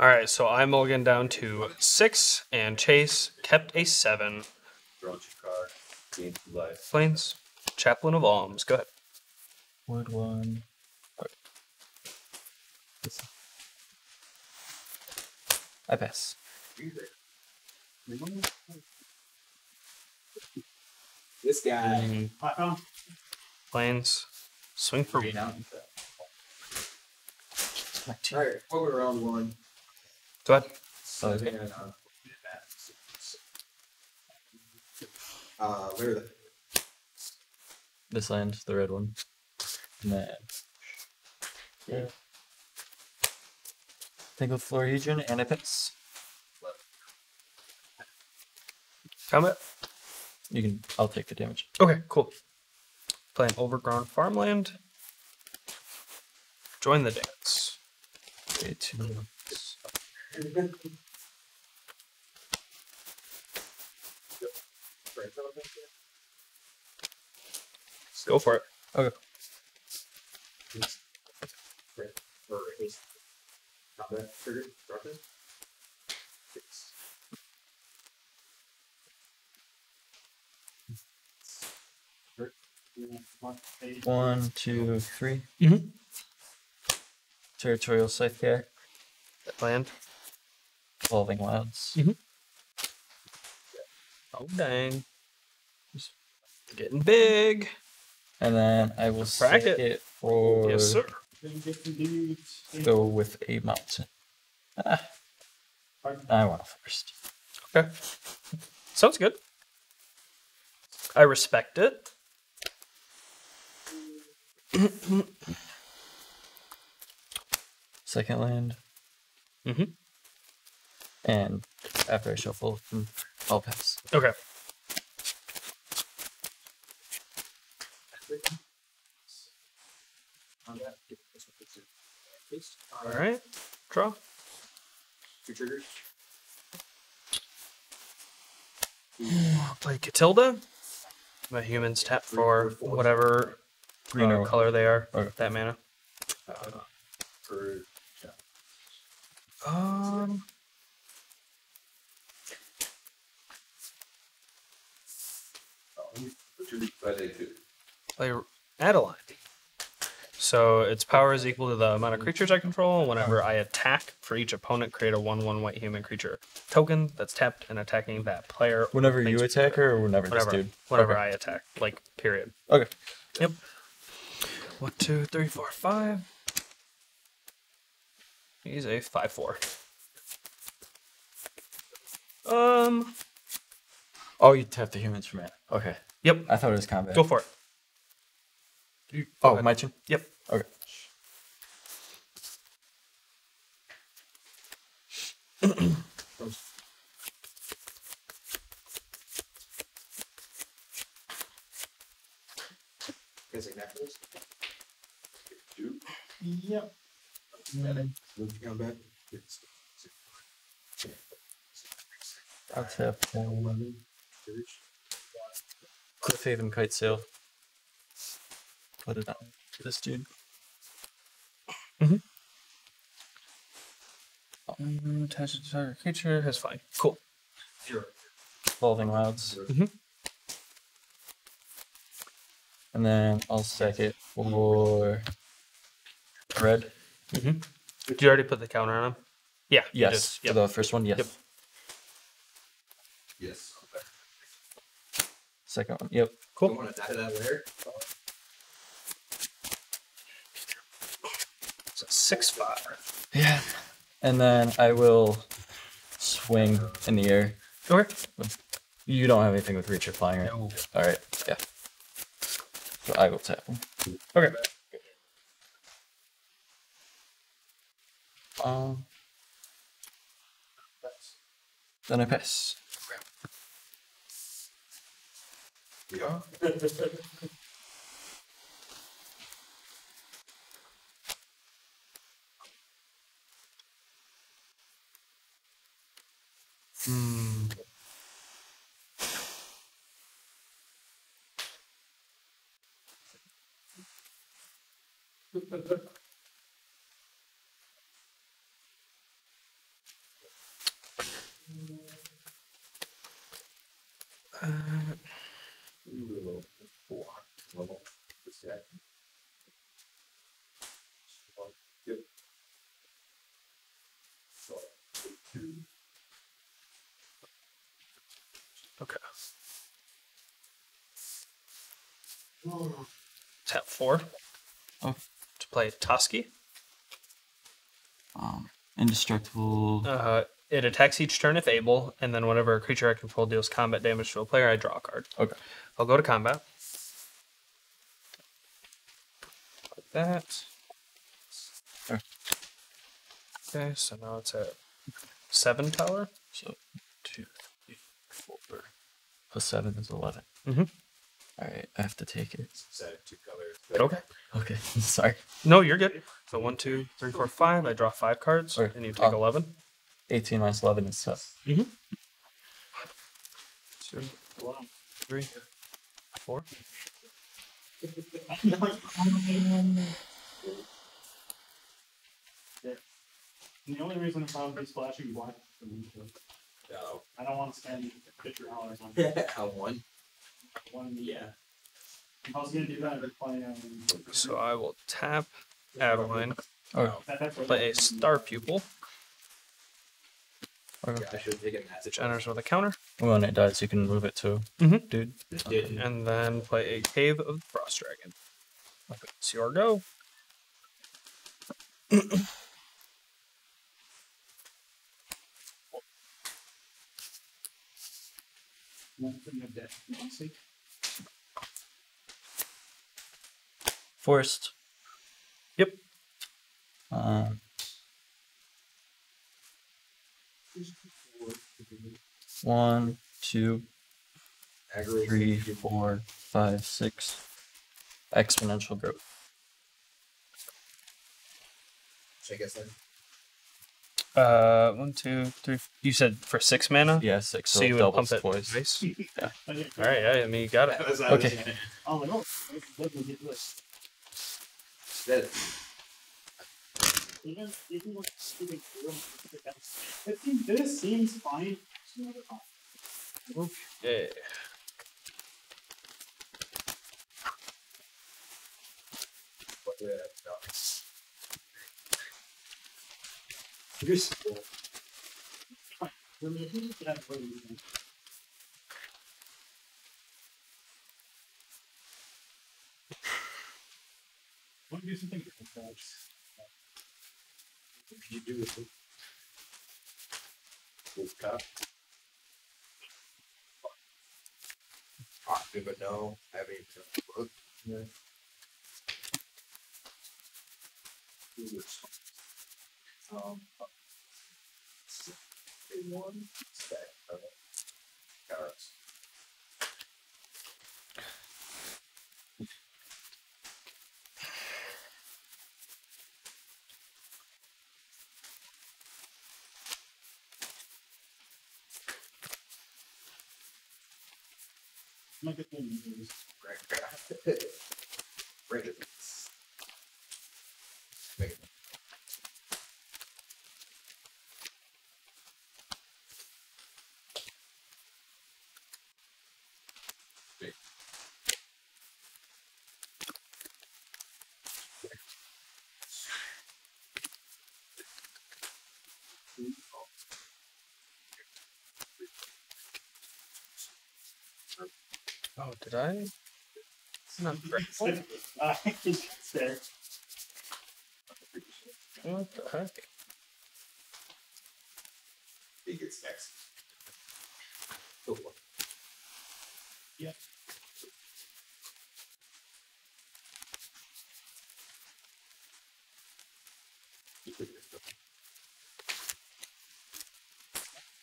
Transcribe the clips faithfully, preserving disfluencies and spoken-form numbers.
All right, so I mulligan down to six, and Chase kept a seven. Plains, Chaplain of Alms, go ahead. Word one. I pass. This guy. Mm. Plains, swing for one. Alright, what were round one? Go ahead. So, uh, where are they? This land, the red one. And then, yeah. Tangled Floor region, and I piss. Comment? You can, I'll take the damage. Okay, cool. Playing Overgrown Farmland. Join the Dance. Eight. Go for it. Okay. One, two, three. Mm-hmm. Territorial Scythe there. That land. Evolving Wilds. Mm-hmm. Oh, dang. Just getting big. And then I will stack it. it for... Yes, sir. Go with a mountain. Ah. I want first. Okay. Sounds good. I respect it. Second land. Mm-hmm. And after I shuffle, I'll pass. Okay. All right. Draw. Two triggers. I'll play Katilda. My humans tap for whatever green or color they are. Okay. That mana. Um. Play Adeline. So its power is equal to the amount of creatures I control. Whenever I attack, for each opponent, create a one one white human creature token that's tapped and attacking that player. Whenever you attack her, or whenever, whenever this dude? Whenever okay. I attack, like, period. Okay. Yep. One, two, three, four, five. He's a five four. Um. Oh, you tapped the humans for mana. Okay. Yep. I thought it was combat. Go for it. You, oh, ahead. My turn? Yep. Okay. Yep. Mm. I'll tap one. Quiffhaven Kiteset. Put it on to this dude. Mm-hmm. Oh. Attach it to target creature. That's fine. Cool. Zero. Evolving Wilds. Mm-hmm. And then I'll stack it for red. Mm-hmm. Did you already put the counter on him? Yeah. Yes. Just, yep. For the first one, yes. Yep. Yes. Second one. Yep. Cool. You want to die that layer? six five. Yeah. And then I will swing in the air. Sure. You don't have anything with reach or flying, right? No. All right. Yeah. So I will tap him. Okay. Um. Then I pass. Yeah. Hmm. Uh, okay. Tap four oh. to play Toski. Um, indestructible. Uh, It attacks each turn if able, and then whenever a creature I control deals combat damage to a player, I draw a card. Okay. I'll go to combat. Like that. Okay, okay so now it's at seven power. So two, three, four. Plus seven is eleven. Mm-hmm. All right, I have to take it. It's at two colors. Okay. Okay, sorry. No, you're good. So one, two, three, four, five. I draw five cards, okay. and you take um, eleven. eighteen minus eleven is seven. Mm-hmm. Two, one, three, four. And the only reason I found these flashing blinds is for me to. No. I don't want to spend fifty dollars on one. One, yeah. I was going to do that, but play. Um, so I will tap Adeline, oh. play a Star Pupil. Yeah, which enters with a counter. Well, when it dies, you can move it too. Mm-hmm. Dude. Okay. And then play a Cave of the Frost Dragon. Okay, it's your go. Forced. Yep. Uh, One, two, three, four, five, six. Exponential growth. Should I guess that? Uh, one, two, three. You said for six mana? Yeah, six. So, so you would pump it twice. Yeah. All right, yeah, I mean, you got it. Okay. Oh, no. Even even like stupid this seems fine. Okay. What do I have to do? You're still want to do something different, guys. What can you do with it? With cup. Possibly, but no. I haven't even looked. Yeah. Um, six, eight, one. Stack. Okay. Carrots. Look at them. Oh, did I? It's not grateful. I think it's there. What the heck? I think it's next. Cool. Yeah.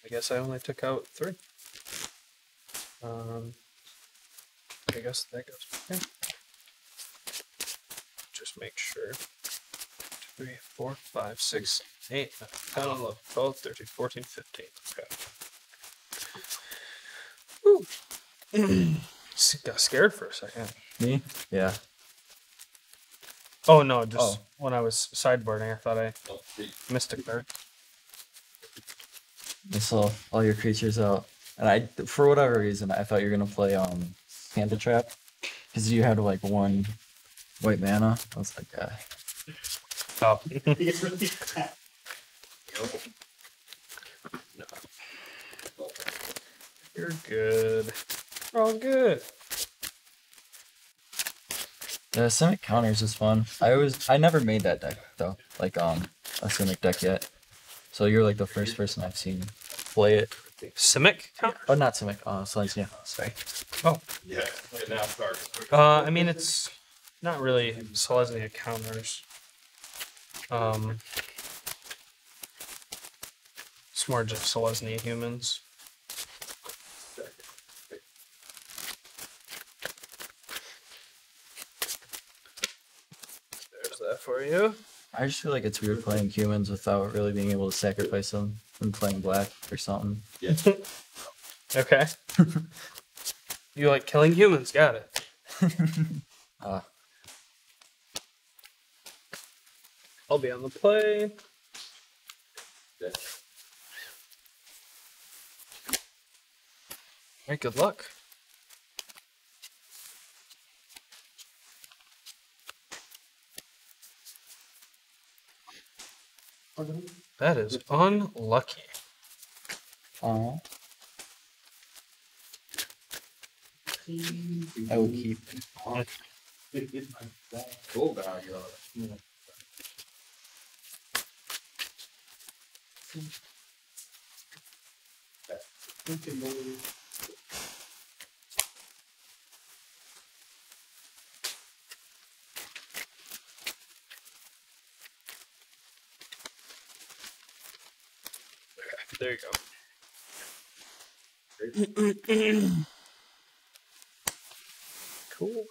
I guess I only took out three. Um. I guess that goes okay. Just make sure. Three, four, five, six, eight, nine, ten, eleven, twelve, thirteen, fourteen, fifteen. Okay. Woo! Got scared for a second. Me? Yeah. Oh no, just oh. when I was sideboarding, I thought I missed a card. Missile all your creatures out. And I, for whatever reason, I thought you were gonna play um Panda Trap, because you had like one white mana. I was like, uh... oh. No. You're good. We're all good. The Simic counters is fun. I always, I never made that deck though, like um a Simic deck yet. So you're like the first person I've seen play it. Simic counter? Oh, not Simic. Uh, Selesnya. Sorry. Oh. Yeah. Uh, I mean, it's not really Selesnya counters. Um, it's more just Selesnya humans. There's that for you. I just feel like it's weird playing humans without really being able to sacrifice them and playing black or something. Yeah. Okay. You like killing humans, got it. uh. I'll be on the play. Yeah. Alright, good luck. That is unlucky. Oh. I will keep. Cool. There you go. Cool.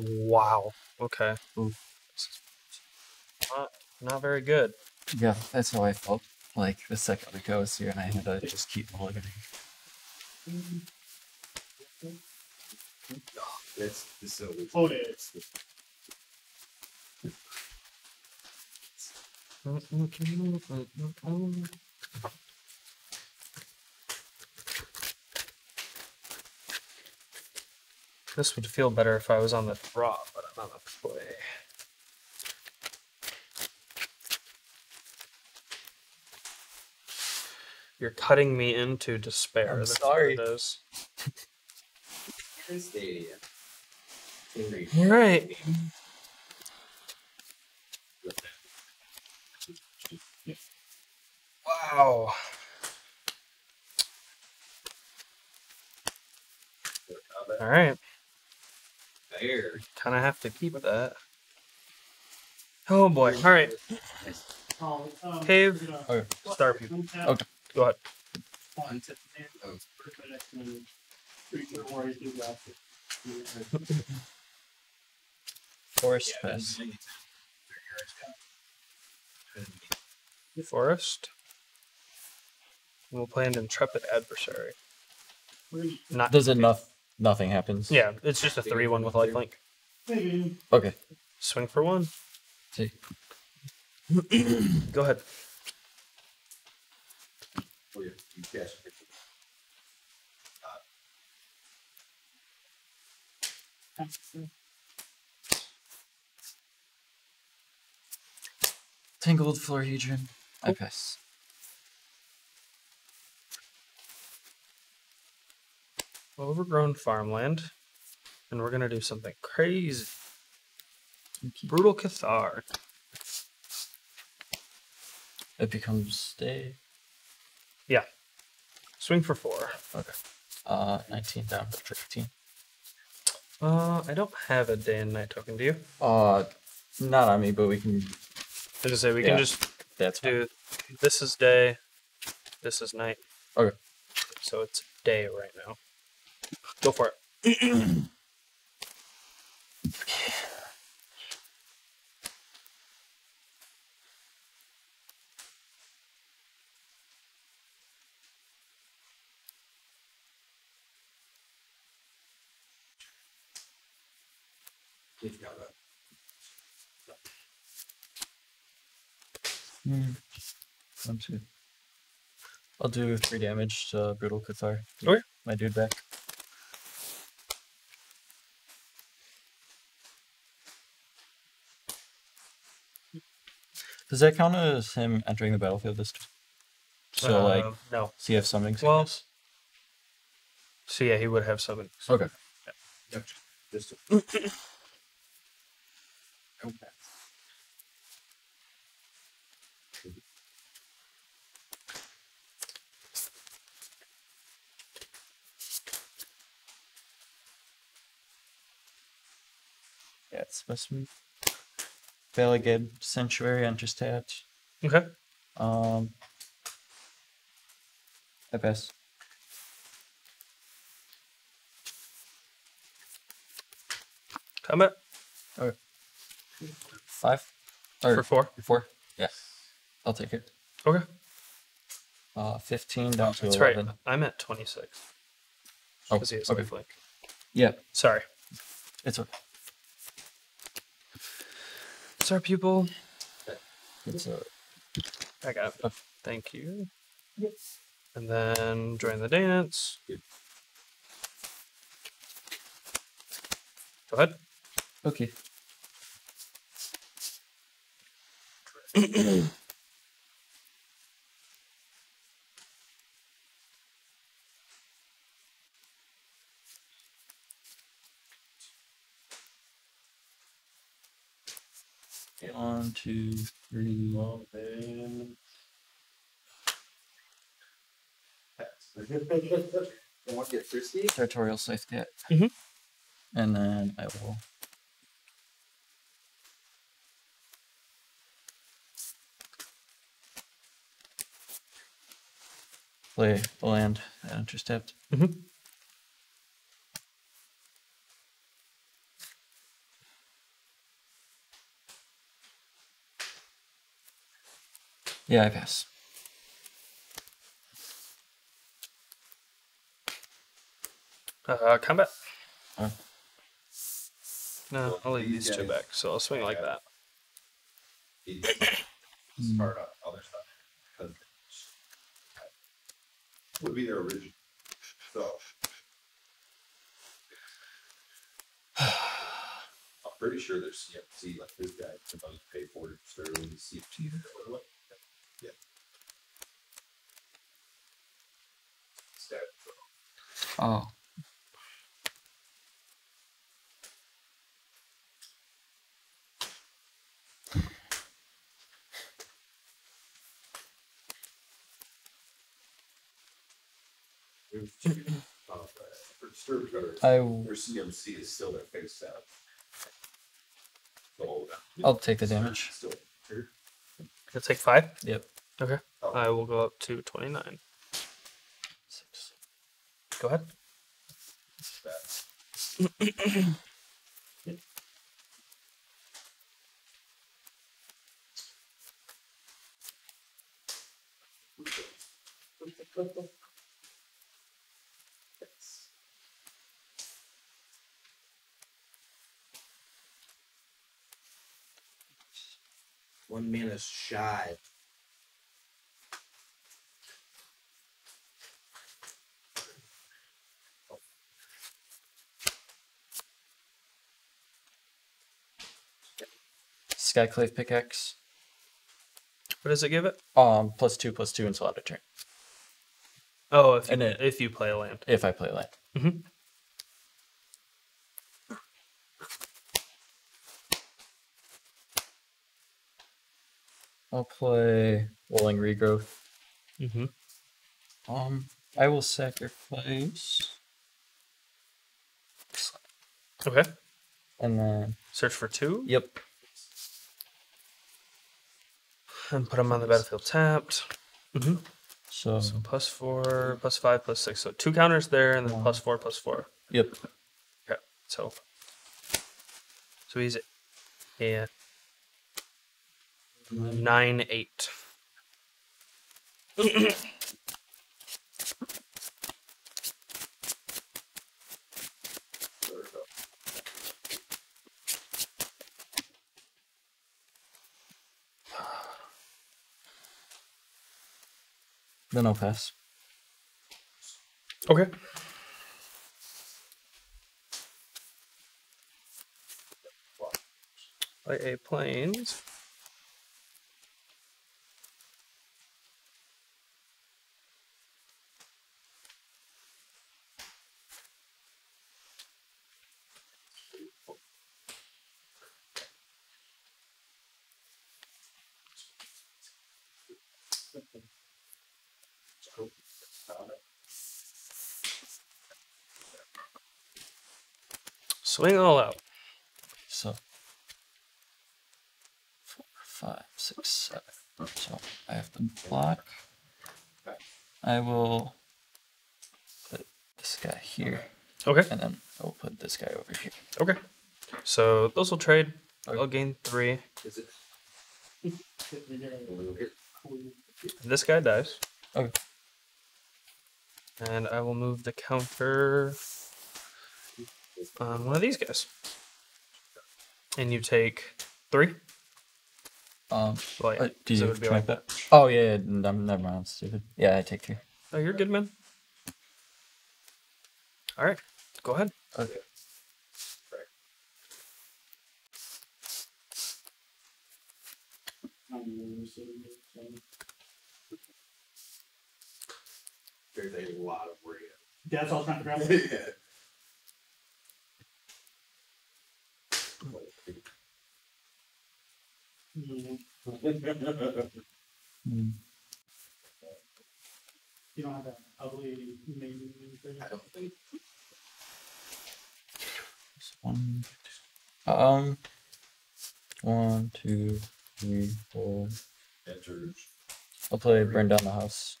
Wow. Okay. Ooh. Not, not very good. Yeah, that's how I felt like the second the go was here, and I had to just keep mulliganing. That's the so oh, it's this would feel better if I was on the draw, but I'm on the play. You're cutting me into despair. I'm That's sorry. What it is. All right. Wow. All right. Kind of have to keep that. Oh boy. All right. Cave. Oh. Star Pupil. Okay. Go ahead. Forest Fest. Forest. We'll play an Intrepid Adversary. Not Does it noth nothing happens? Yeah, it's just a three one with lifelink. Okay. Swing for one. See. Go ahead. Tangled Floor, Hadrian. I pass. Overgrown farmland. And we're going to do something crazy. Brutal Cathar. It becomes day. Yeah. Swing for four. Okay. Uh, nineteen down to fifteen. Uh, I don't have a day and night token, do you? Uh, not on me, but we can... I was gonna say, we yeah, can just that's do... Fine. This is day, this is night. Okay. So it's day right now. Go for it. Mm. One, two. I'll do three damage to Brutal Cathar. Okay. My dude back. Does that count as him entering the battlefield this time? So, uh, like, no. Does he have summoning sickness? So, yeah, he would have summoning sickness. Okay. Yeah. Yep. Okay. Yeah, it's best move. Valagad Sanctuary on just that. Okay. Um. I pass. Come up. Okay. Five. Or for four. Four. Yes. Yeah. I'll take it. Okay. Uh, fifteen down to That's eleven. That's right. I'm at twenty-six. Oh. Because he has okay. Lifelink. Yeah. Sorry. It's okay. Star Pupil. It's a... I got it. Okay. Thank you. Yes. And then join the dance. Good. Go ahead. Okay. One, two, three, one, and... I want to get thirsty. Territorial Scythe Cat. Mm-hmm. And then I will... play the land that I just tapped. Mm-hmm. Yeah, I pass. Uh, combat. Oh. No, well, I'll leave these two back, so I'll swing like that. Start up other stuff. Would be their original stuff. I'm pretty sure there's C F C like this guy supposed to pay for it, so the C F C. Yeah. Oh. I will. C M C is still their face out. I'll take the damage. I'll take five? Yep. Okay. Oh. I will go up to twenty-nine. Six. Go ahead. One man is shy. Skyclave Pickaxe. What does it give it? Um, plus two, plus two until out of turn. Oh, if you, and it, if you play a land. If I play a land. Mm-hmm. I'll play Rolling Regrowth. Mm-hmm. Um, I will sacrifice. Okay. And then search for two. Yep. And put them on the battlefield tapped. Mm-hmm. So, so plus four, plus five, plus six. So two counters there, and then one. Plus four, plus four. Yep. Okay. So, so easy. Yeah. Nine eight. Then I'll pass. Okay. Play a plains. Swing all out. So, four, five, six, seven. So, I have to block. I will put this guy here. Okay. And then I'll put this guy over here. Okay. So, those will trade. Okay. I'll gain three. Is it? This guy dies. Okay. And I will move the counter... Um, one of these guys, and you take three. Um, well, yeah. uh, do you would be like that? Oh yeah, yeah, never mind. I'm stupid. Yeah, I take three. Oh, you're good, man. All right, go ahead. Okay. There's a lot of red. That's all time to grab. Yeah. You don't have that ugly name thing. I don't think. One, two. Um, one, two, three, four. Enters. I'll play Burn Down the House.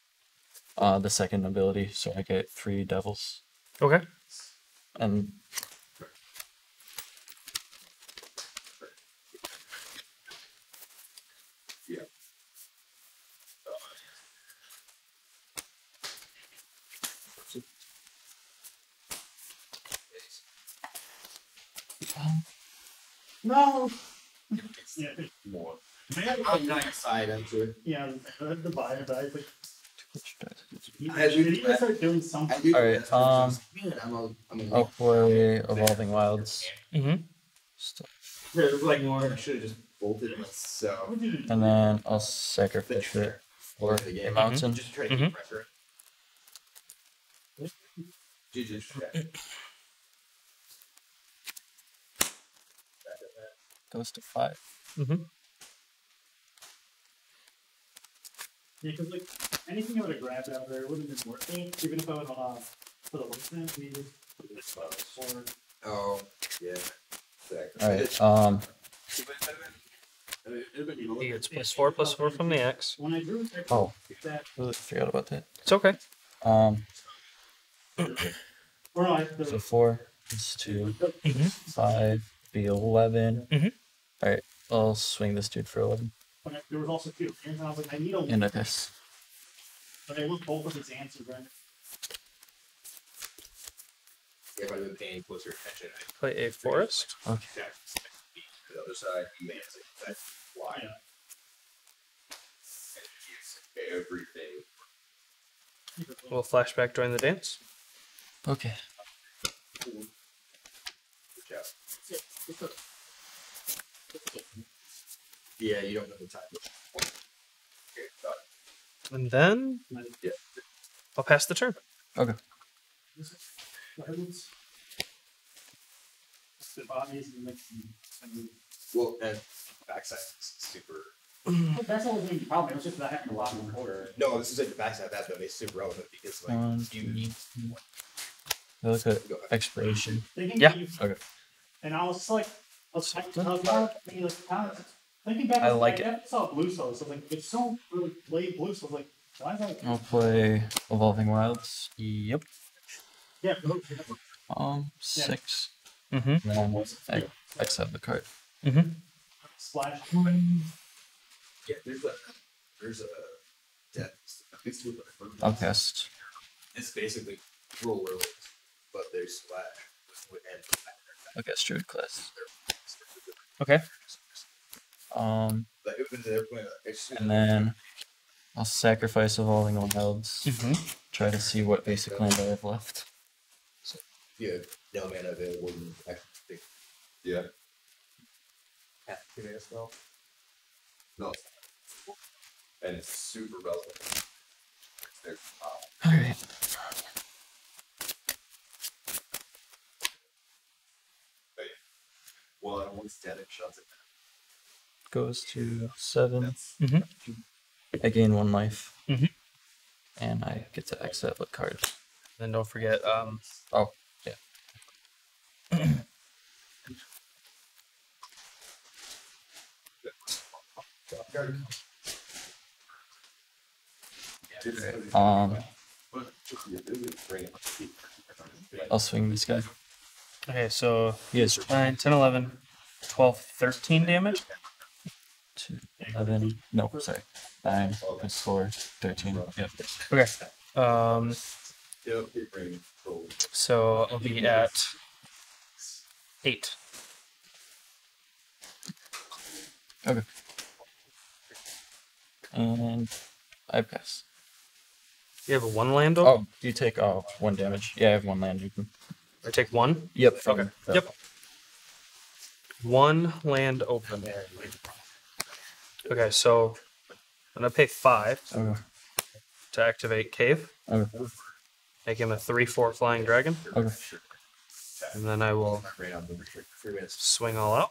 Uh, the second ability, so I get three devils. Okay. And. No. Yeah. More. I'm not excited. Yeah, the buyer dies. I need to start doing something. All right. Um. I'm I'm I'll play Evolving Wilds. Mm-hmm. Stuff. There's like more. I should have just bolted it myself. And then I'll sacrifice it for a mountain. Just try to get pressure. Goes to five. Mm-hmm. Yeah, because like anything I would have grabbed out there would have been worth it, even if I would have uh, put a one we just put this forward. Oh, yeah. Exactly. All right. Um. He gets plus four, plus four from the X. When I drew it, oh, that I forgot about that. It's okay. Um. So four is two, mm-hmm. five. Be eleven. Mm-hmm. All right, I'll swing this dude for eleven. But there was also two, and I was like, I need a one. And I guess. But I looked both of his answers, right? Yeah, if I'd been paying closer attention, I play a forest. Okay. The other side, man, it's like that's why. And use everything. We'll flashback during the dance. Okay. Cool. Yeah, you don't know the time. And then yeah. I'll pass the turn. Okay. Well, and backside is super. That's the only problem. It was just not having a lot in order. No, this is like the backside of that, though. It's super relevant because, like, One, you need. Look at expiration. Yeah. Okay. And I was like, let's talk about it. Thinking back, I like it. I saw blue, so it's like, it's so really played blue, so I was like, why is that? I'll play Evolving Wilds. Yep. Yeah. Um, six. Yeah. Mm-hmm. And then I, I accept the card. Mm-hmm. Splash. Yeah, there's a, there's a death. I'll cast. It's basically roll early, but there's splash. And I guess druid class. Okay. Um. And then I'll sacrifice Evolving Wilds. Mm-hmm. Try to see what basic land I have left. So, yeah, no mana available. Yeah. Activate as well. No. And it's super relevant. All right. Well, I only static shots at that. Goes to seven. Mm-hmm. I gain one life. Mm-hmm. And I get to X that with card. Then don't forget. Um, oh, yeah. Um, I'll swing this guy. Okay, so yes, nine, ten, eleven, twelve, thirteen damage. two, eleven, no, sorry. nine, four, thirteen. Yep. Okay. Um, so I'll be at eight. Okay. And I pass. You have a one land? Oh, you take oh, one damage. Yeah, I have one land. You can. I take one? Yep. Okay. That. Yep. One land open. Okay, so I'm going to pay five okay. to activate Cave. Okay. Make him a three four Flying Dragon. Okay. And then I will swing all out.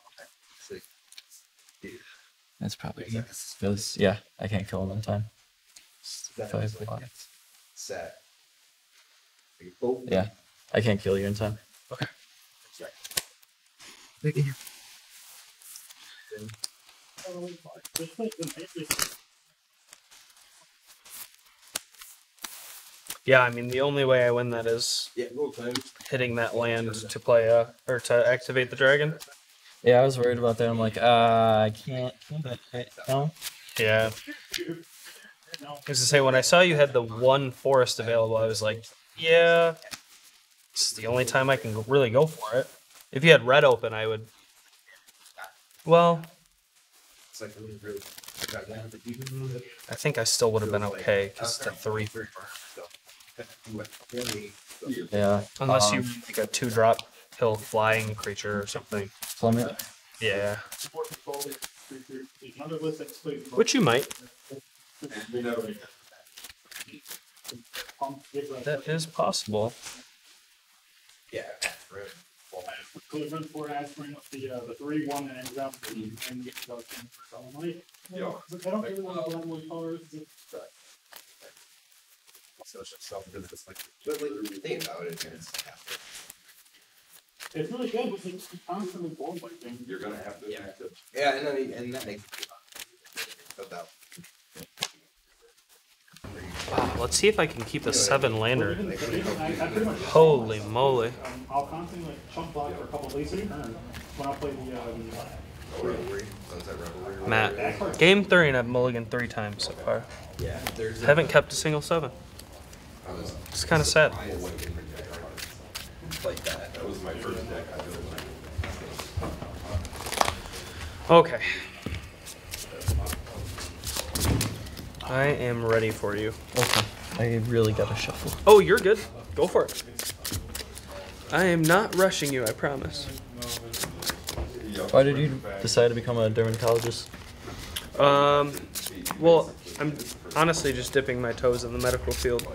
That's probably good. Yeah, I can't kill him on time. Five blocks. Sad. Yeah, I can't kill you in time. Okay. Yeah, I mean the only way I win that is hitting that land to play a or to activate the dragon. Yeah, I was worried about that. I'm like, uh, I can't kill that right now. Yeah. As I say, when I saw you had the one forest available, I was like, yeah, it's the only time I can really go for it. If you had red open, I would. Well, I think I still would have been okay because it's a three. Yeah. Unless um, you like a two drop kill flying creature or something. Plummet? Yeah. Which you might. That is possible. Yeah. Could run for aspirin with the uh, the three one and ends up and get those things for some light. Yeah. I don't really want to level colors. So it's just something that's like think about it and it's after. It's really good, but it's constantly board wiping. You're gonna have to. Yeah, to... yeah and then and that makes it out. Wow, let's see if I can keep a seven lander. Holy moly! I'll constantly like chunk block for a couple days and earn when I play the. Matt, game three and I've mulliganed three times so far. Yeah, haven't kept a single seven. It's kind of sad. Like that. That was my first deck. I really liked. Okay. I am ready for you. Okay. I really gotta shuffle. Oh, you're good. Go for it. I am not rushing you, I promise. Why did you decide to become a dermatologist? Um, well, I'm honestly just dipping my toes in the medical field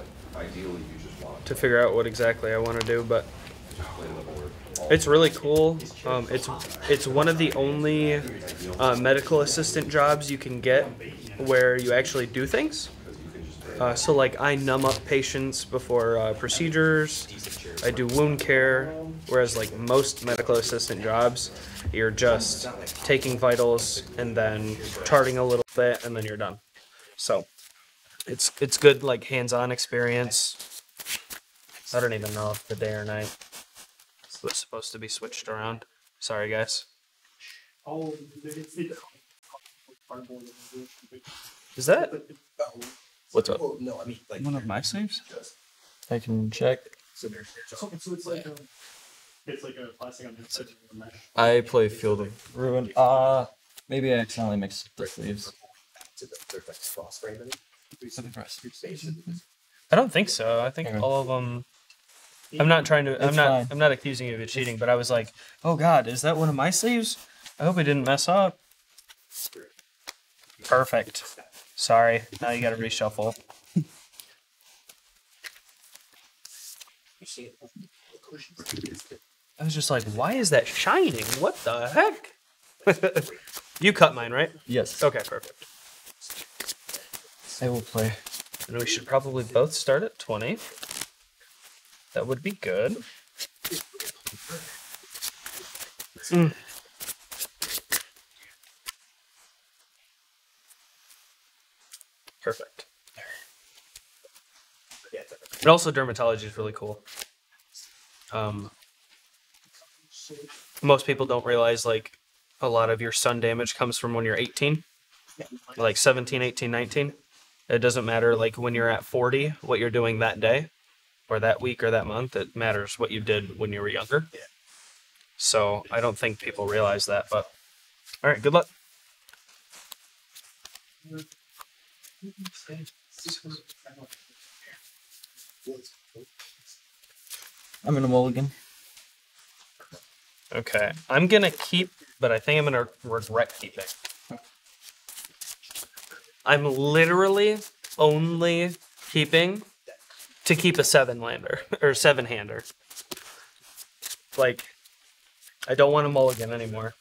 to figure out what exactly I want to do, but it's really cool. Um, it's it's one of the only uh, medical assistant jobs you can get where you actually do things. Uh, so like I numb up patients before uh, procedures. I do wound care, whereas like most medical assistant jobs, you're just taking vitals and then charting a little bit and then you're done. So it's it's good like hands-on experience. I don't even know if the day or night. Was supposed to be switched around. Sorry, guys. Is that? What's up? No, I mean like one of my saves. I can check. So it's like a, it's like a plastic on the inside of the mesh. I play Field of Ruin. Ah, uh, maybe I accidentally mixed the sleeves. something for us. I don't think so. I think all of them. I'm not trying to. It's I'm not. Fine. I'm not accusing you of cheating, but I was like, oh God, is that one of my sleeves? I hope I didn't mess up. Perfect. Sorry. Now you got to reshuffle. I was just like, why is that shining? What the heck? You cut mine, right? Yes. Okay, perfect. I will play. And we should probably both start at twenty. That would be good. Mm. Perfect. And also dermatology is really cool. Um, most people don't realize like a lot of your sun damage comes from when you're eighteen, like seventeen, eighteen, nineteen. It doesn't matter like when you're at forty, what you're doing that day or that week or that month. It matters what you did when you were younger. Yeah. So I don't think people realize that, but all right, good luck. I'm gonna mulligan. Okay, I'm gonna keep, but I think I'm gonna regret keeping. I'm literally only keeping to keep a seven lander or seven hander. Like, I don't want a mulligan anymore.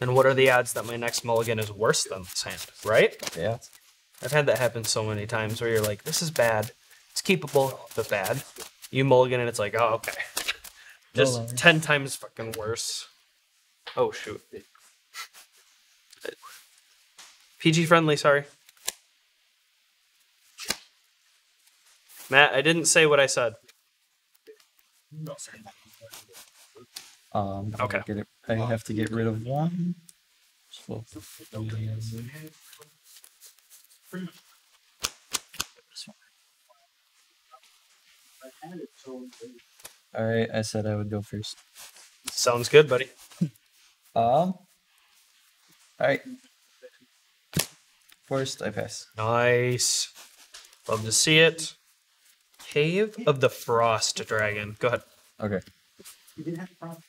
And what are the odds that my next mulligan is worse than this hand, right? Yeah. I've had that happen so many times where you're like, this is bad. It's keepable, but bad. You mulligan and it's like, oh, okay. Just no ten times fucking worse. Oh, shoot. P G friendly, sorry. Matt, I didn't say what I said. No, sorry. Um, okay. Get it. I have to get rid of one. So, all right, I said I would go first. Sounds good, buddy. um, all right. First, I pass. Nice. Love to see it. Cave of the Frost Dragon. Go ahead. Okay. You didn't have a problem.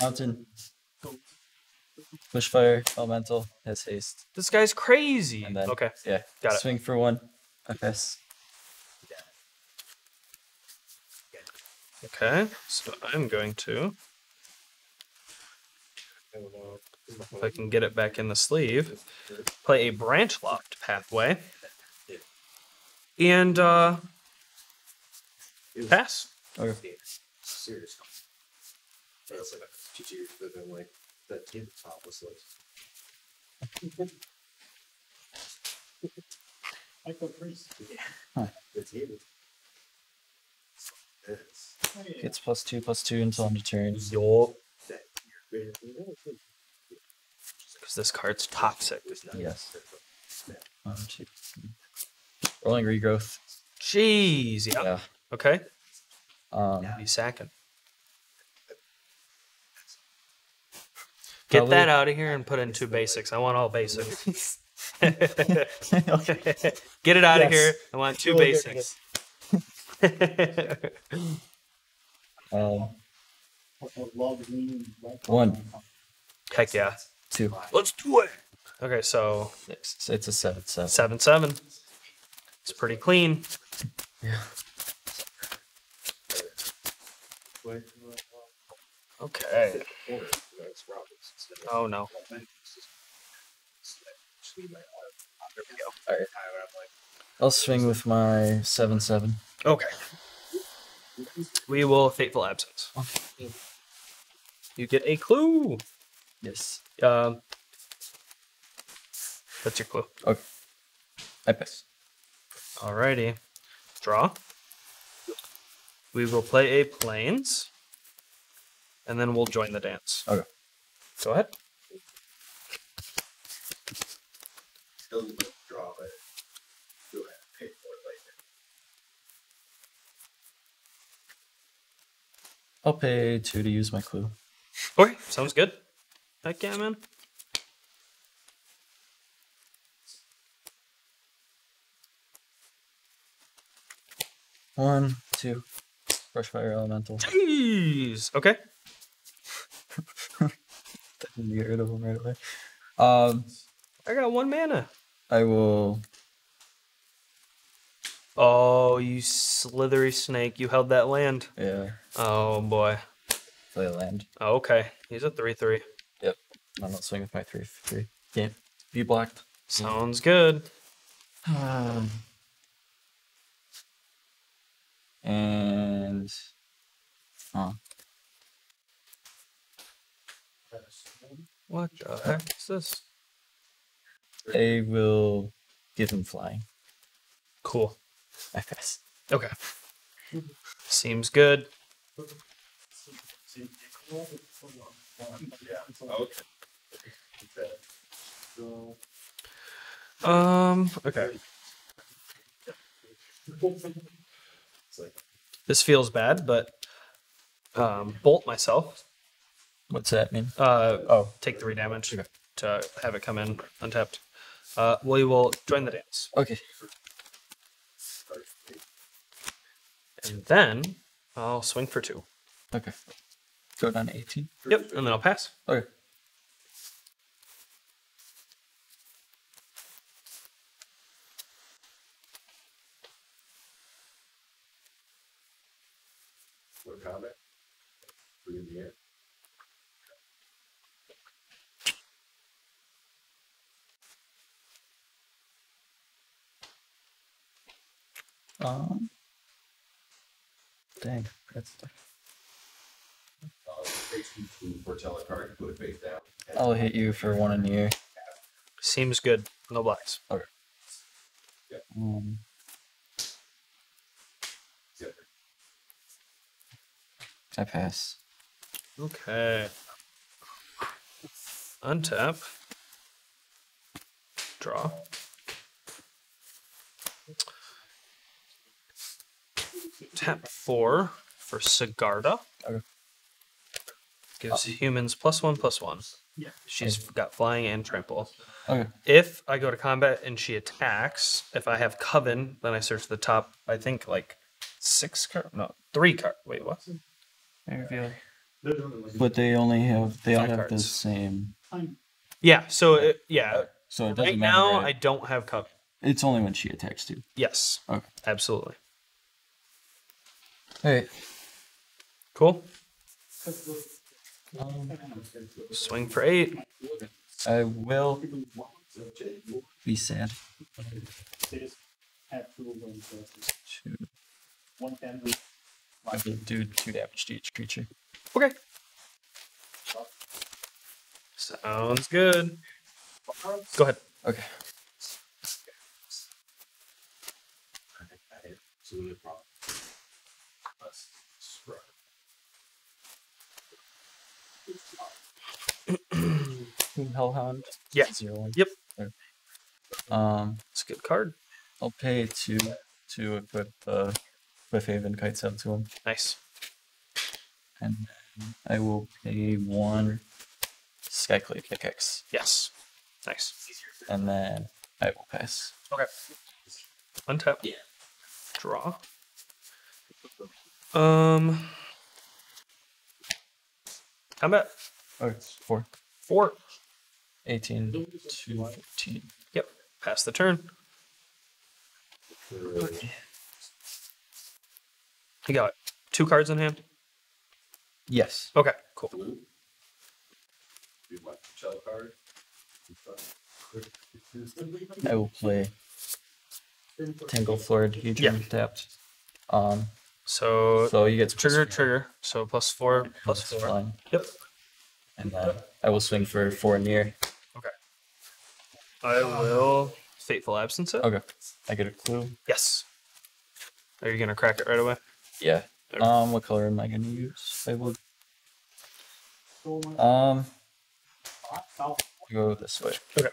Mountain. Bushfire Elemental has haste. This guy's crazy. And then, okay. Yeah. Got it. Swing for one. I pass. Okay, so I'm going to, if I can get it back in the sleeve, play a Branch Locked Pathway, and uh, pass. Okay. Huh. It's plus two, plus two until end of turn. Yo. Because this card's toxic. Yes. One, two, three. Rolling Regrowth. Jeez. Yeah. yeah. Okay. Um, be sacking. Get that out of here and put in two basics. I want all basics. Okay. Get it out yes. of here. I want two really basics. um, one. Heck yeah. Two. Let's do it. Okay, so it's, it's a seven seven. Seven seven. It's pretty clean. Yeah. Okay. Oh no. There we go. All right. I'll swing with my seven seven. Okay. We will Fateful Absence. Okay. You get a clue. Yes. Um. Uh, that's your clue. Okay. I pass. Alrighty. Draw. We will play a Plains, and then we'll join the dance. Okay. Go ahead. Draw it. I'll pay two to use my clue. Okay, sounds good. Heck yeah, man. One, two, Brushfire Elemental. Jeez! Okay. Didn't get rid of him right away. Um, I got one mana. I will... Oh, you slithery snake. You held that land. Yeah. Oh, boy. Play land. Oh, okay. He's a three three. Yep. I'm not swinging with my three three. Can't be blocked. Sounds good. Um... And huh. What the heck is this? They will give him flying. Cool. I guess. Okay. Seems good. Um okay. This feels bad, but um, bolt myself. What's that mean? Uh, oh, take three damage okay. to have it come in untapped. Uh, we will join the dance. Okay. And then I'll swing for two. Okay. Go down to eighteen. Yep, and then I'll pass. Okay. Comment. Three in the air. Um. Dang, that's tough. I'll hit you for one in the air. Seems good. No blocks. Okay. Um. I pass. Okay. Untap. Draw. Tap four for Sigarda. Okay. Gives oh. humans plus one, plus one. Yeah. She's okay. got flying and trample. Okay. If I go to combat and she attacks, if I have Coven, then I search the top, I think, like, six cards? No, three cards. Wait, what? But they only have they all have cards. the same. Yeah. So it, yeah. So it doesn't right matter, now. Right? I don't have Coven. It's only when she attacks too. Yes. Okay. Absolutely. All right. Cool. Um, Swing for eight. I will be sad. Two. One family. I will do two damage to each creature. Okay. Sounds good. Go ahead. Okay. I think that is absolutely a problem. Let's scrub. Hellhound? Yeah. Zero. Yep. There. Um, it's a good card. I'll pay two to equip the Quiffhaven Kiteset to him. Nice. And then I will pay one Skyclave Pickaxe. Yes. Nice. And then I will pass. Okay. Untap. Yeah. Draw. Um. How about? Oh, four. Four. eighteen to fifteen. Yep. Pass the turn. Okay. You got two cards in hand? Yes. Okay, cool. Blue. You want the shell card? I will play Tangled Floor to huge yeah. tapped. Um so, so you get trigger, trigger. So plus four, plus four. Flying. Yep. And then I will swing for four near. Okay. I will Fateful Absence it. Okay. I get a clue. Yes. Are you gonna crack it right away? Yeah. Um, what color am I gonna use? I will. Um, I'll go this way. Okay.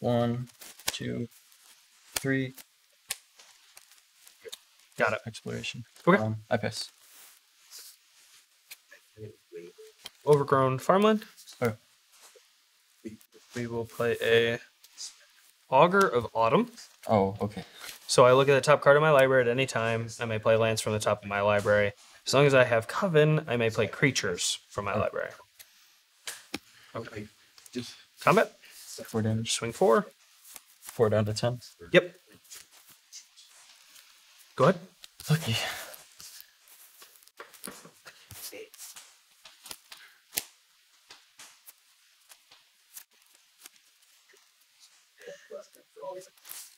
One, two, three. Got it. Exploration. Okay. Um, I pass. Overgrown farmland. Oh. We will play a Augur of Autumn. Oh, okay. So I look at the top card of my library at any time. I may play lands from the top of my library. As long as I have Coven, I may play creatures from my oh. library. Okay. Combat. Four damage. Swing four. Four down to ten. Yep. Go ahead. Lucky.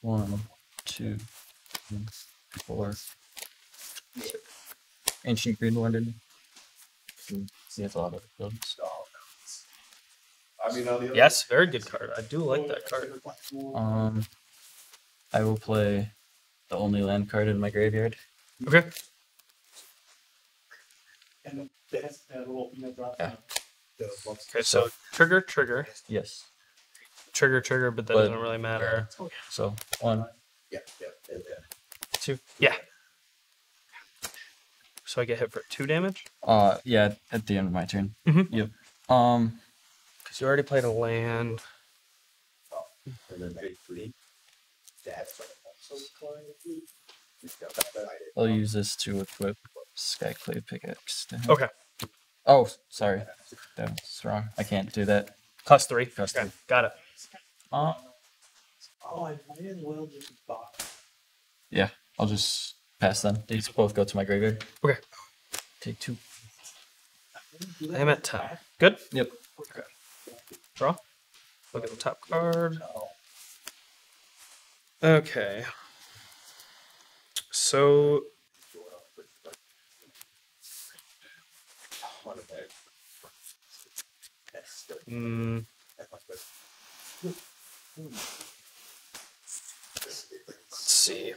One, two, three, four. Ancient Greenlander. See, that's a lot of builds. Yes, very good card. I do like that card. Um, I will play the only land card in my graveyard. Okay. Yeah. Okay, so trigger, trigger. Yes. Trigger, trigger, but that but, doesn't really matter. Uh, so one. Yeah, yeah, yeah. Two. Yeah. So I get hit for two damage? Uh, yeah, at the end of my turn. Mm-hmm. Yep. Um, because you already played a land. Oh, and then big three. I'll use this to equip Skyclave Pickaxe. Okay. Oh, sorry. That's wrong. I can't do that. Cost three. Cost okay. three. Got it. Uh, oh, I might as well just buy. Yeah, I'll just pass them. These both go to my graveyard. Okay. Take two. I'm at ten. Good? Yep. Okay. Draw. Look at the top card. Okay. So. Mm. Let's see. Mm.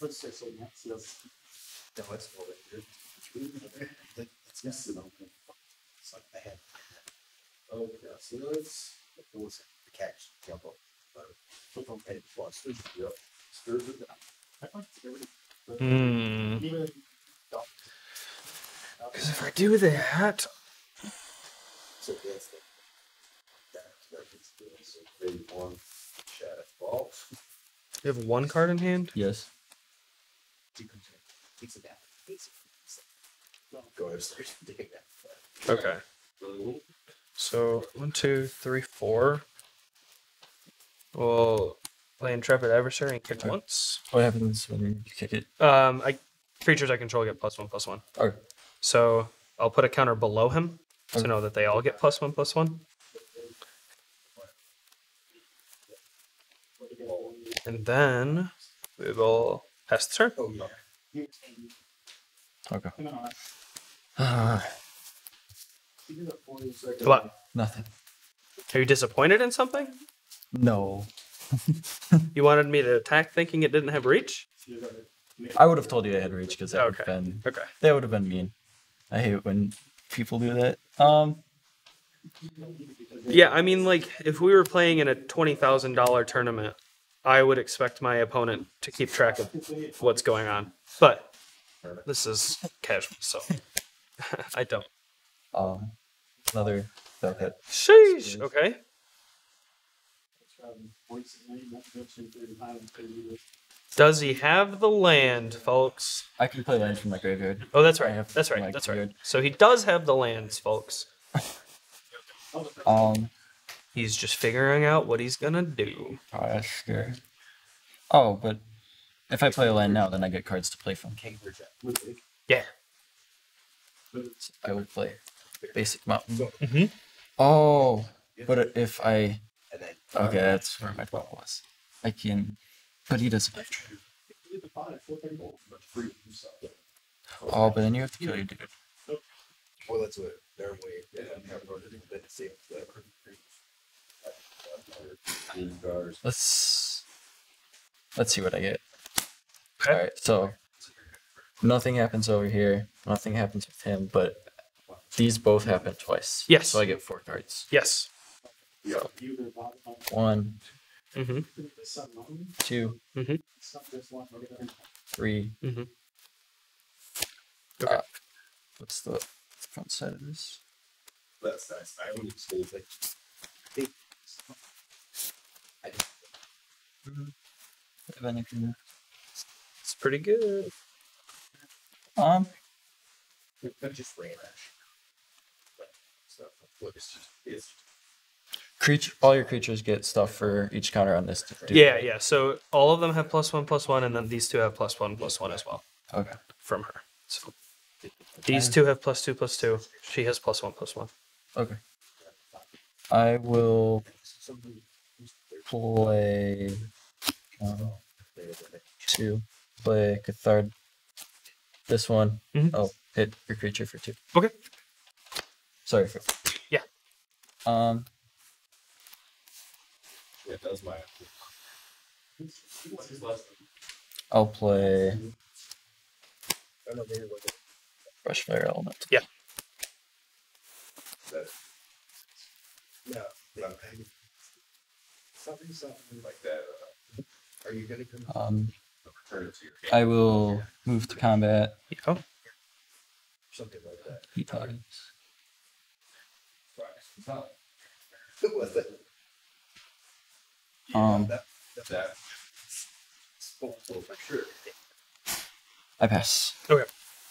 Because if I do that. So that's the you have one card in hand? Yes. Okay. So one, two, three, four. We'll play Intrepid Adversary and kick okay. once. What happens when you kick it? Um I creatures I control get plus one plus one. Okay. So I'll put a counter below him. So know that they all get plus one, plus one. And then we will pass the turn. Okay. Uh, what? Nothing. Are you disappointed in something? No. You wanted me to attack thinking it didn't have reach? I would have told you it had reach because that, okay. been, okay. that would have been mean. I hate when people do that. Um, yeah, I mean, like, if we were playing in a twenty thousand dollar tournament, I would expect my opponent to keep track of what's going on. But this is casual, so I don't. Um, another spell hit. Sheesh! Okay. Does he have the land, folks? I can play land from my graveyard. Oh, that's right. I have that's right. That's graveyard. Right. So he does have the lands, folks. um, he's just figuring out what he's gonna do. Oh, that's scary. Oh, but if I play a land now, then I get cards to play from. Yeah. I would play basic mountain. Mm-hmm. Oh, but if I okay, that's where my problem was. I can. But he doesn't. Oh, but then you have to kill your dude. Well, that's what their way. Let's let's see what I get. All right, so nothing happens over here. Nothing happens with him, but these both happen twice. Yes. So I get four cards. Yes. So, one. Mm-hmm. Two. Mm-hmm. Three. Mm-hmm. Okay. Uh, what's the front side of this? That's nice. I wouldn't say like. If anything, it's pretty good. Um, we could just rain ash. So it's just, it's creature. All your creatures get stuff for each counter on this. Yeah, yeah. So all of them have plus one, plus one, and then these two have plus one, plus one as well. Okay. From her. So these two have plus two, plus two. She has plus one, plus one. Okay. I will play um, two. Play Cathar. This one. Mm-hmm. Oh, hit your creature for two. Okay. Sorry for. Yeah. Um. Yeah, that was my. I'll play. Brushfire Elemental. Yeah. No, no. Something, something like that. Uh, are you going to come? Um, I will move to combat. Yeah. Something like that. He taught us. Who was it? Um. That, that. Oh, oh, sure. I pass. Okay.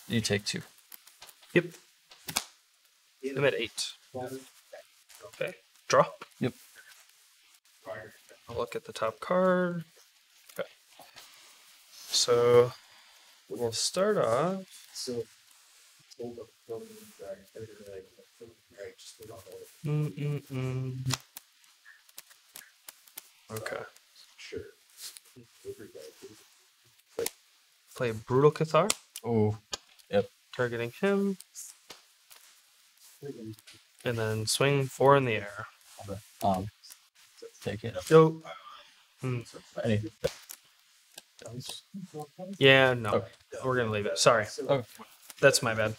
You take two. Yep. I'm at eight. Okay. Draw. Yep. I'll look at the top card. Okay. So we'll start off. Mm mm mm. Okay. Sure. Play Brutal Cathar. Oh. Yep. Targeting him. And then swing four in the air. Um, take it. Go. Mm. Anything. Yeah, no. Okay. We're going to leave it. Sorry. Okay. That's my bad.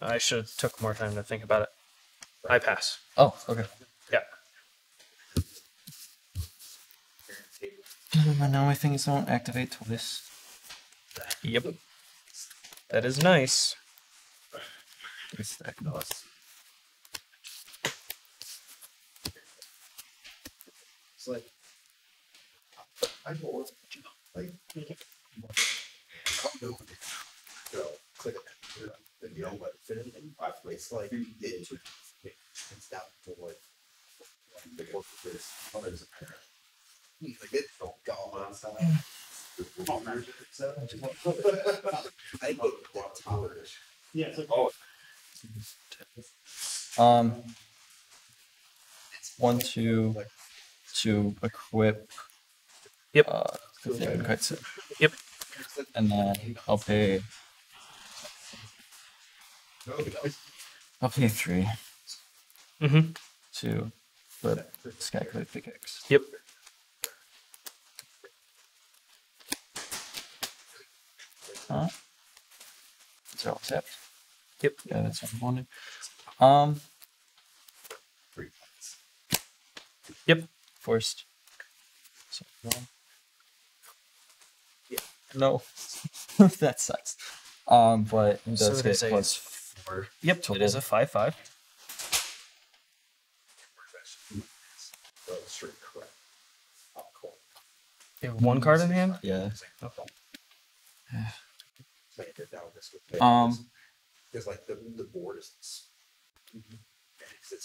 I should have took more time to think about it. I pass. Oh, okay. Yeah. Now my things don't activate till this. Yep. That is nice. It's that nice. It's like, I don't want to, like, go click it, and you know what, fit it in five ways, like, it's down to what, the work of this, others apparent. Like, it's all gone outside. I go to college. Yeah, it's like, oh. Um, one, two. To equip, yep, uh, Quiffhaven Kiteset. Yep, and then I'll pay. I'll pay three. Mm-hmm. To flip Skyclave Pickaxe. Yep. Huh? These are all tapped. Yep. Yeah, that's what I wanted. Um. Three points. Yep. Forced. So, um, yeah. No. That sucks. Um, but it does so get it plus four. Yep, total. It is a five five. You have one card in hand? Yeah. Um because like the the board is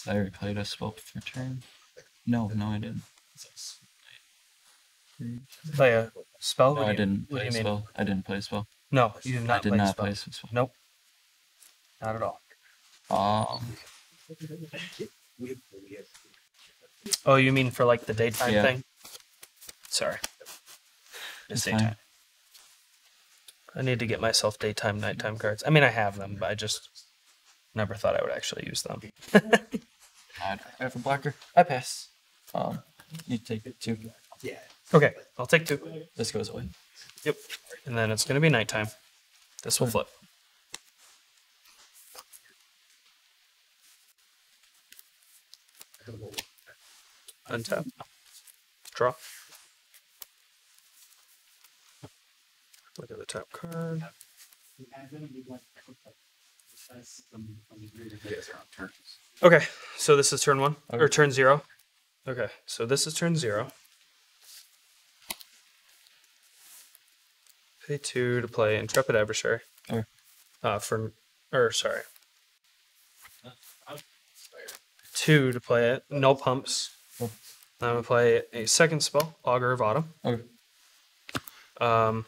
I already played a spell with your turn. No, no, I didn't. Play a spell? No, I didn't play a spell. I didn't play a spell. No, you did not play a spell. I did not play a spell. Nope. Not at all. Um. Oh, you mean for like the daytime yeah. thing? Sorry. It's daytime. I need to get myself daytime, nighttime cards. I mean, I have them, but I just never thought I would actually use them. I have a blocker. I pass. Um, you take it two. Yeah. Okay, I'll take two. This goes away. Yep. And then it's going to be nighttime. This will flip. Untap. Draw. Look at the top card. Okay, so this is turn one, okay. Or turn zero. Okay, so this is turn zero. Pay two to play Intrepid Adversary. Sure. Uh, for, or sorry. Two to play it. No pumps. Cool. I'm going to play a second spell, Augur of Autumn. Okay. Um,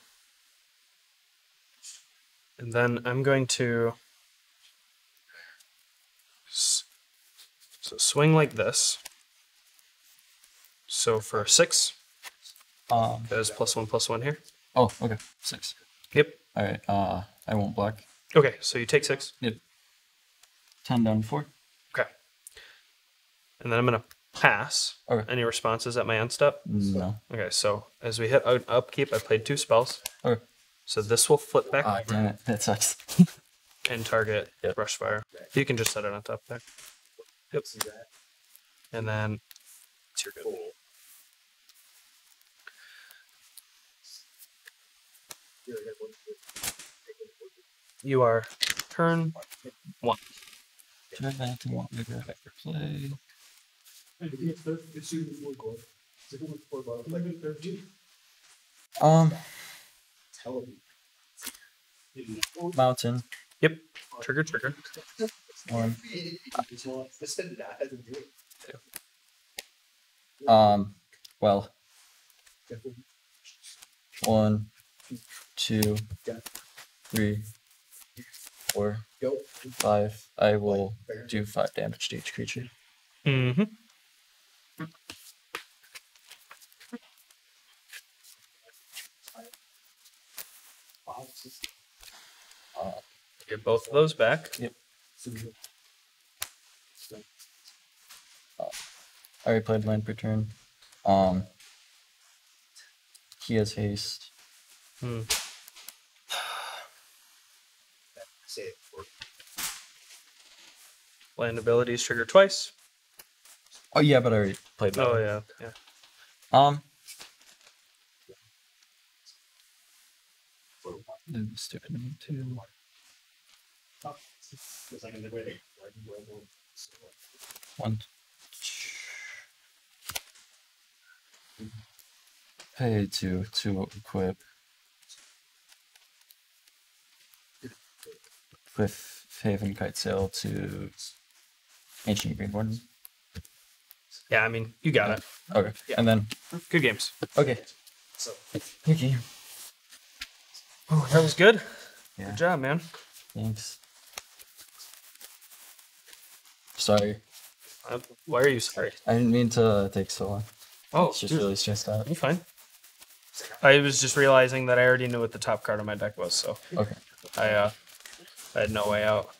and then I'm going to s so swing like this. So for six, um, there's plus one, plus one here. Oh, okay. Six. Yep. All right. Uh, I won't block. Okay, so you take six. Yep. Ten down four. Okay. And then I'm going to pass. Okay. Any responses at my end step? No. Okay, so as we hit upkeep, I played two spells. Okay. So this will flip back. Oh, damn it. That sucks. And target yep. Brushfire. You can just set it on top there. Yep. And then it's your good. You are turn one. Turn back to one. Go back for play. Um. Mountain. Yep. Trigger, trigger. One. Um. Well. One. Two, three, four, five. I will do five damage to each creature. Mm-hmm. Uh, Get both of those back. Yep. Uh, I already played land per turn. Um, he has haste. Hmm. Land abilities trigger twice. Oh yeah, but I already played that. Oh one. yeah, yeah. Um. Stupid number two. One. Pay two to equip. Quiffhaven Kiteset to Ancient Greenlander. Yeah, I mean, you got yeah. it. Okay, yeah. And then... Good games. Okay. So. Thank you. Oh, that was good. Yeah. Good job, man. Thanks. Sorry. Uh, why are you sorry? I didn't mean to take so long. Oh, it's just dude. really stressed out. You're fine. I was just realizing that I already knew what the top card of my deck was, so... Okay. I, uh... I had no way out.